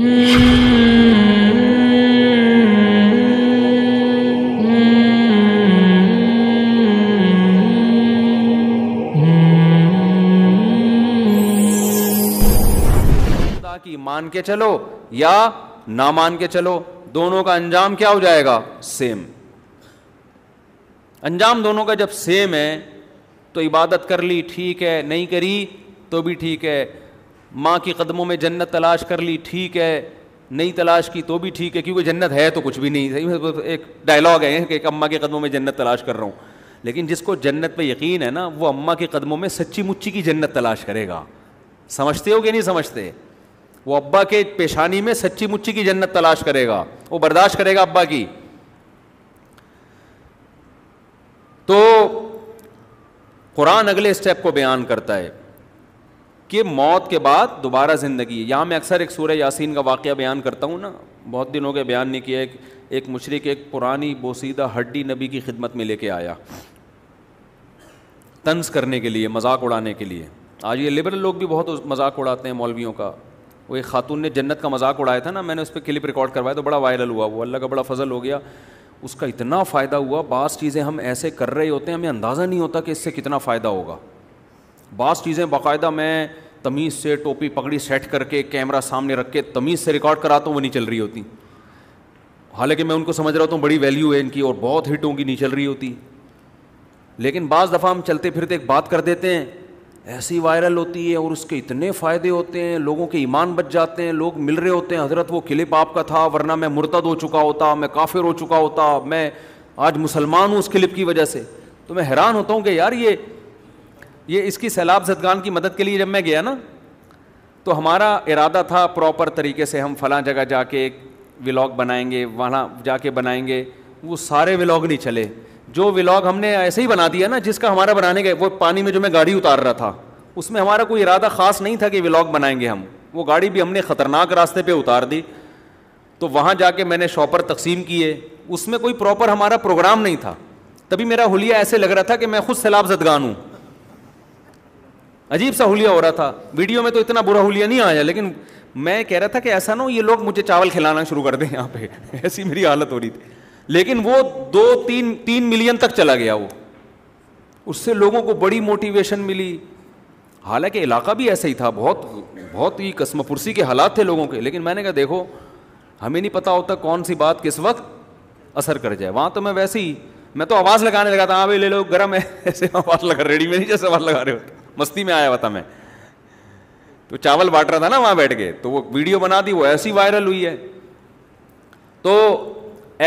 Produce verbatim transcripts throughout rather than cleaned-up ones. कि मान के चलो या ना मान के चलो, दोनों का अंजाम क्या हो जाएगा? सेम। अंजाम दोनों का जब सेम है तो इबादत कर ली ठीक है, नहीं करी तो भी ठीक है, माँ के कदमों में जन्नत तलाश कर ली ठीक है, नहीं तलाश की तो भी ठीक है, क्योंकि जन्नत है तो कुछ भी नहीं है। एक डायलॉग है कि अम्मा के कदमों में जन्नत तलाश कर रहा हूँ, लेकिन जिसको जन्नत पे यकीन है ना, वो अम्मा के कदमों में सच्ची मुच्ची की जन्नत तलाश करेगा। समझते हो कि नहीं समझते? वो अब्बा के पेशानी में सच्ची मुच्ची की जन्नत तलाश करेगा, वो बर्दाश्त करेगा अब्बा की। तो कुरान अगले स्टेप को बयान करता है कि मौत के बाद दोबारा ज़िंदगी। यहाँ मैं अक्सर एक सूरह यासीन का वाक़या बयान करता हूँ ना, बहुत दिन हो गए बयान नहीं किया। एक, एक मुशरिक एक पुरानी बोसीदा हड्डी नबी की खिदमत में लेके आया, तंज करने के लिए, मजाक उड़ाने के लिए। आज ये लिबरल लोग भी बहुत मजाक उड़ाते हैं मौलवियों का। वो एक खातून ने जन्नत का मजाक उड़ाया था ना, मैंने उस पर क्लिप रिकॉर्ड करवाया तो बड़ा वायरल हुआ। वो अल्लाह का बड़ा फजल हो गया, उसका इतना फ़ायदा हुआ। बास चीज़ें हम ऐसे कर रहे होते हैं, हमें अंदाज़ा नहीं होता कि इससे कितना फ़ायदा होगा। बास चीज़ें बाकायदा मैं तमीज़ से टोपी पगड़ी सेट करके कैमरा सामने रख के तमीज़ से रिकॉर्ड कराता हूँ, वो नहीं चल रही होती। हालांकि मैं उनको समझ रहा होता हूँ बड़ी वैल्यू है इनकी और बहुत हिट होंगी, नहीं चल रही होती। लेकिन बाज़ दफ़ा हम चलते फिरते एक बात कर देते हैं, ऐसी वायरल होती है और उसके इतने फ़ायदे होते हैं, लोगों के ईमान बच जाते हैं, लोग मिल रहे होते हैं, हज़रत वो क्लिप आपका था वरना मैं मुर्तद हो चुका होता, मैं काफिर हो चुका होता, मैं आज मुसलमान हूँ उस क्लिप की वजह से। तो मैं हैरान होता हूँ कि यार ये ये इसकी सैलाब जदगान की मदद के लिए जब मैं गया ना, तो हमारा इरादा था प्रॉपर तरीके से हम फ़लाँ जगह जाके एक व्लॉग बनाएंगे, वहाँ जाके बनाएंगे। वो सारे व्लॉग नहीं चले, जो व्लॉग हमने ऐसे ही बना दिया ना, जिसका हमारा बनाने का, वो पानी में जो मैं गाड़ी उतार रहा था, उसमें हमारा कोई इरादा ख़ास नहीं था कि व्लॉग बनाएंगे हम। वो गाड़ी भी हमने ख़तरनाक रास्ते पे उतार दी, तो वहाँ जाके मैंने शॉपर तकसीम किए। उसमें कोई प्रॉपर हमारा प्रोग्राम नहीं था। तभी मेरा हुलिया ऐसे लग रहा था कि मैं खुद सैलाब ज़दगान हूँ, अजीब सा हुलिया हो रहा था। वीडियो में तो इतना बुरा हुलिया नहीं आया, लेकिन मैं कह रहा था कि ऐसा ना हो ये लोग मुझे चावल खिलाना शुरू कर दें यहाँ पे, ऐसी मेरी हालत हो रही थी। लेकिन वो दो तीन तीन मिलियन तक चला गया। वो उससे लोगों को बड़ी मोटिवेशन मिली। हालांकि इलाका भी ऐसा ही था, बहुत बहुत ही कसमपुरसी के हालात थे लोगों के। लेकिन मैंने कहा देखो, हमें नहीं पता होता कौन सी बात किस वक्त असर कर जाए। वहाँ तो मैं वैसे ही मैं तो आवाज़ लगाने लगा था, हाँ भाई ले लो गर्म है, ऐसे आवाज़ लगा, रेडी में नहीं जैसे आवाज़ लगा रहे हो। मस्ती में आया हुआ था मैं, तो चावल बांट रहा था ना वहाँ बैठ के, तो वो वीडियो बना दी, वो ऐसी वायरल हुई है। तो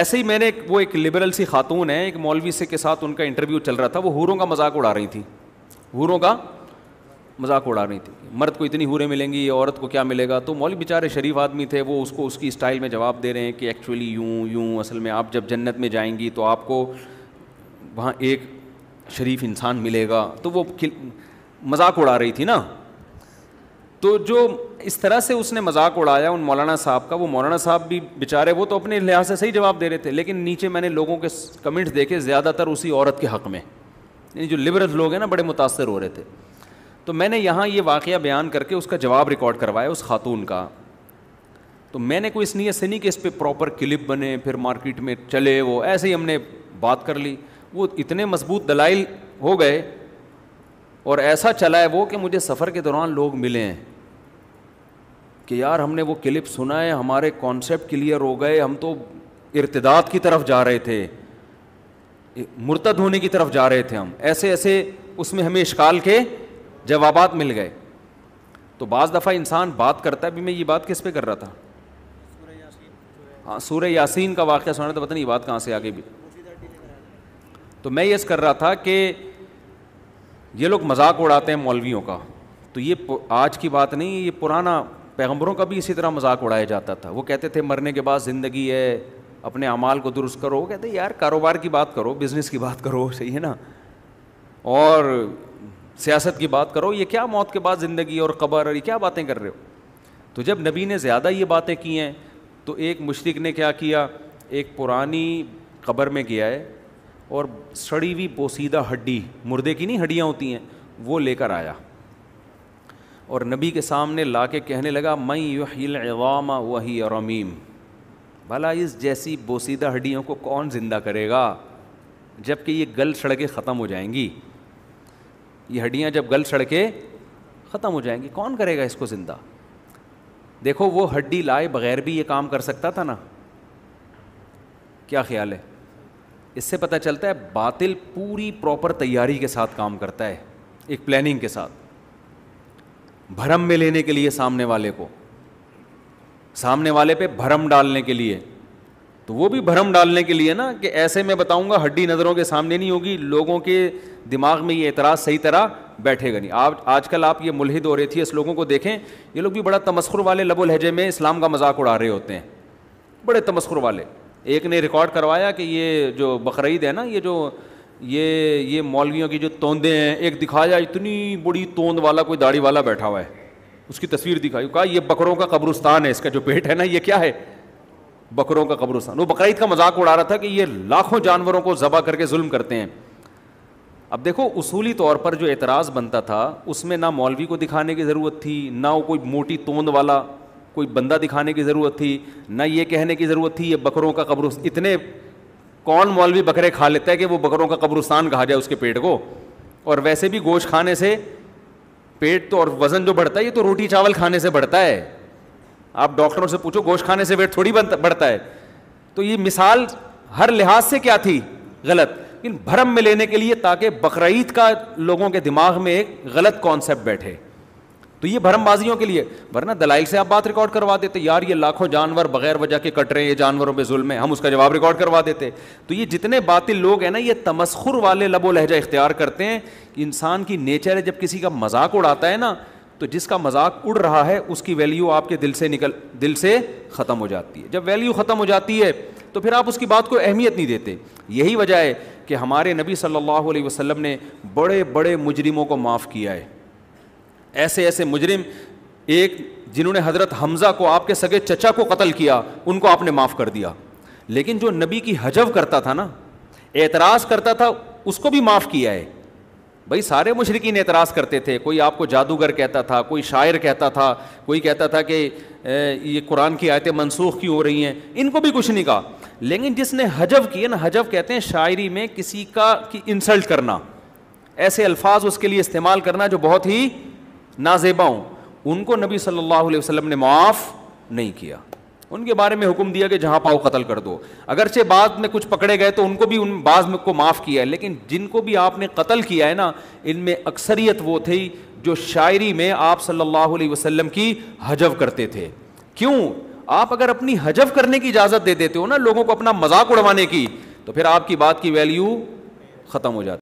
ऐसे ही मैंने वो एक लिबरल सी खातून है, एक मौलवी से के साथ उनका इंटरव्यू चल रहा था। वो हूरों का मजाक उड़ा रही थी, हूरों का मजाक उड़ा रही थी। मर्द को इतनी हूरें मिलेंगी, औरत को क्या मिलेगा। तो मौलवी बेचारे शरीफ आदमी थे, वो उसको उसकी स्टाइल में जवाब दे रहे हैं कि एक्चुअली यूँ यूँ असल में आप जब जन्नत में जाएंगी तो आपको वहाँ एक शरीफ इंसान मिलेगा। तो वो मजाक उड़ा रही थी ना, तो जो इस तरह से उसने मजाक उड़ाया उन मौलाना साहब का, वो मौलाना साहब भी बेचारे वो तो अपने लिहाज से सही जवाब दे रहे थे। लेकिन नीचे मैंने लोगों के कमेंट्स देखे, ज़्यादातर उसी औरत के हक़ में, जो लिबरल लोग हैं ना बड़े मुतासर हो रहे थे। तो मैंने यहाँ ये वाक़या बयान करके उसका जवाब रिकॉर्ड करवाया उस खातून का। तो मैंने कोई इस नीयत से नहीं कि इस पर प्रॉपर क्लिप बने फिर मार्केट में चले, वो ऐसे ही हमने बात कर ली। वो इतने मजबूत दलाइल हो गए और ऐसा चला है वो कि मुझे सफ़र के दौरान लोग मिले हैं कि यार हमने वो क्लिप सुना है, हमारे कॉन्सेप्ट क्लियर हो गए, हम तो इर्तिदाद की तरफ जा रहे थे, मुर्तद होने की तरफ जा रहे थे हम। ऐसे ऐसे उसमें हमें इश्काल के जवाबात मिल गए। तो बाज़ दफ़ा इंसान बात करता है। अभी मैं ये बात किस पे कर रहा था? हाँ, सूरह यासीन का वाक़या सुना था, पता नहीं ये बात कहाँ से आगे भी। तो मैं ये कर रहा था कि ये लोग मजाक उड़ाते हैं मौलवियों का, तो ये आज की बात नहीं है, ये पुराना पैगम्बरों का भी इसी तरह मजाक उड़ाया जाता था। वो कहते थे मरने के बाद ज़िंदगी है, अपने अमाल को दुरुस्त करो। वो कहते यार कारोबार की बात करो, बिज़नेस की बात करो, सही है ना, और सियासत की बात करो, ये क्या मौत के बाद ज़िंदगी और कब्र और ये क्या बातें कर रहे हो। तो जब नबी ने ज़्यादा ये बातें की हैं तो एक मुशरिक ने क्या किया, एक पुरानी कब्र में गया है और सड़ी हुई बोसीदा हड्डी, मुर्दे की नहीं हड्डियाँ होती हैं, वो लेकर आया और नबी के सामने ला के कहने लगा, मैं युहिल इज़ामा वही रमीम, भला इस जैसी बोसीदा हड्डियों को कौन ज़िंदा करेगा जबकि ये गल सड़के ख़त्म हो जाएंगी। ये हड्डियाँ जब गल सड़के ख़त्म हो जाएंगी कौन करेगा इसको ज़िंदा। देखो वो हड्डी लाए बग़ैर भी ये काम कर सकता था ना। क्या ख्याल है? इससे पता चलता है बातिल पूरी प्रॉपर तैयारी के साथ काम करता है, एक प्लानिंग के साथ, भरम में लेने के लिए सामने वाले को, सामने वाले पे भरम डालने के लिए। तो वो भी भरम डालने के लिए ना कि ऐसे मैं बताऊंगा हड्डी नज़रों के सामने नहीं होगी, लोगों के दिमाग में ये एतराज़ सही तरह बैठेगा नहीं। आप आजकल आप ये मुल्हिद हो रहे थे इस लोगों को देखें, ये लोग भी बड़ा तमस्खुर वाले लबो लहजे में इस्लाम का मजाक उड़ा रहे होते हैं, बड़े तमस्खुर वाले। एक ने रिकॉर्ड करवाया कि ये जो बकरीद है ना, ये जो ये ये मौलवियों की जो तोंदे हैं, एक दिखाया इतनी बड़ी तोंद वाला कोई दाढ़ी वाला बैठा हुआ है, उसकी तस्वीर दिखाई, कहा ये बकरों का कब्रिस्तान है, इसका जो पेट है ना ये क्या है, बकरों का कब्रिस्तान। वो बकरीद का मजाक उड़ा रहा था कि ये लाखों जानवरों को ज़बा करके जुल्म करते हैं। अब देखो उसूली तौर पर जो एतराज़ बनता था उसमें ना मौलवी को दिखाने की ज़रूरत थी, ना वो कोई मोटी तोंद वाला कोई बंदा दिखाने की ज़रूरत थी, ना ये कहने की ज़रूरत थी ये बकरों का कब्रिस्तान। इतने कौन मौलवी बकरे खा लेता है कि वो बकरों का कब्रिस्तान कहा जाए उसके पेट को। और वैसे भी गोश्त खाने से पेट तो और वज़न जो बढ़ता है ये तो रोटी चावल खाने से बढ़ता है। आप डॉक्टरों से पूछो गोश्त खाने से वेट थोड़ी बढ़ता है। तो ये मिसाल हर लिहाज से क्या थी, गलत, लेकिन भरम में लेने के लिए ताकि बकरीद का लोगों के दिमाग में एक गलत कॉन्सेप्ट बैठे। तो ये भरमबाजियों के लिए, वरना दलाइल से आप बात रिकॉर्ड करवा देते, यार ये लाखों जानवर बगैर वजह के कट रहे हैं, ये जानवरों पे जुल्म है, हम उसका जवाब रिकॉर्ड करवा देते। तो ये जितने बातिल लोग हैं ना ये तमस्खुर वाले लबो लहजा इख्तियार करते हैं। इंसान की नेचर है जब किसी का मजाक उड़ाता है ना, तो जिसका मजाक उड़ रहा है उसकी वैल्यू आपके दिल से निकल दिल से ख़त्म हो जाती है। जब वैल्यू ख़त्म हो जाती है तो फिर आप उसकी बात को अहमियत नहीं देते। यही वजह है कि हमारे नबी सल्लल्लाहु अलैहि वसल्लम ने बड़े बड़े मुजरिमों को माफ़ किया है। ऐसे ऐसे मुजरिम, एक जिन्होंने हज़रत हमज़ा को आपके सगे चचा को कत्ल किया, उनको आपने माफ़ कर दिया। लेकिन जो नबी की हजव करता था ना, एतराज़ करता था, उसको भी माफ़ किया है। भाई सारे मुशरिकीन एतराज़ करते थे, कोई आपको जादूगर कहता था, कोई शायर कहता था, कोई कहता था कि ये कुरान की आयतें मनसूख क्यों हो रही हैं, इनको भी कुछ नहीं कहा। लेकिन जिसने हजव किया ना, हजव कहते हैं शायरी में किसी का कि इंसल्ट करना, ऐसे अल्फाज उसके लिए इस्तेमाल करना जो बहुत ही नाज़ेबा हूं, उनको नबी सल्लल्लाहु अलैहि वसल्लम ने माफ़ नहीं किया। उनके बारे में हुक्म दिया कि जहां पाओ कत्ल कर दो। अगरचे बाद में कुछ पकड़े गए तो उनको भी उन बाज में को माफ़ किया है, लेकिन जिनको भी आपने कत्ल किया है ना, इनमें अक्सरियत वो थी जो शायरी में आप सल्लल्लाहु अलैहि वसल्लम की हजव करते थे। क्यों? आप अगर अपनी हजव करने की इजाज़त दे देते हो ना लोगों को, अपना मजाक उड़वाने की, तो फिर आपकी बात की वैल्यू ख़त्म हो जाती।